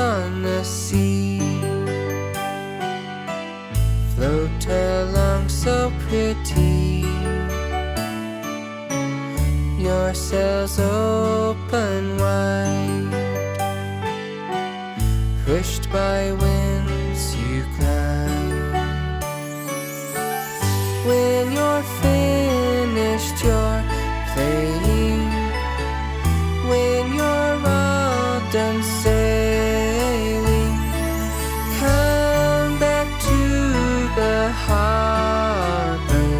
on the sea. Float along so pretty, your sails open wide, pushed by winds you climb. When you're finished your playing, when you're all done sailing, come back to the harbor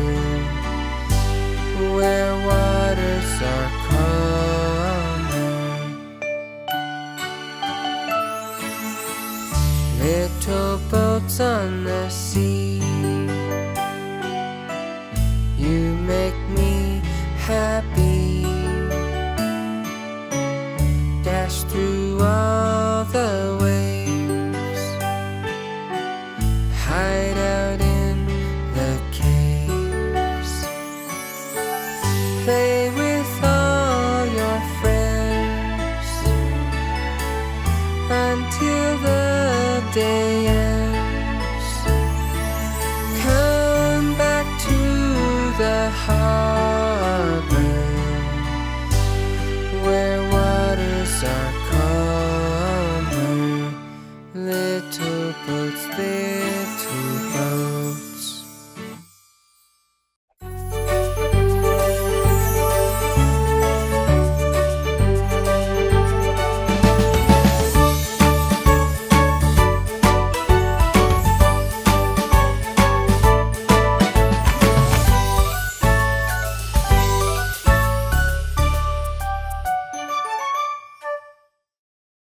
where waters are calmer. Little boats on the sea, you make me happy. Dash through all the waves, hide out in the caves, play with all your friends until the day ends. Come back to the harbor where waters are calmer, little boats there.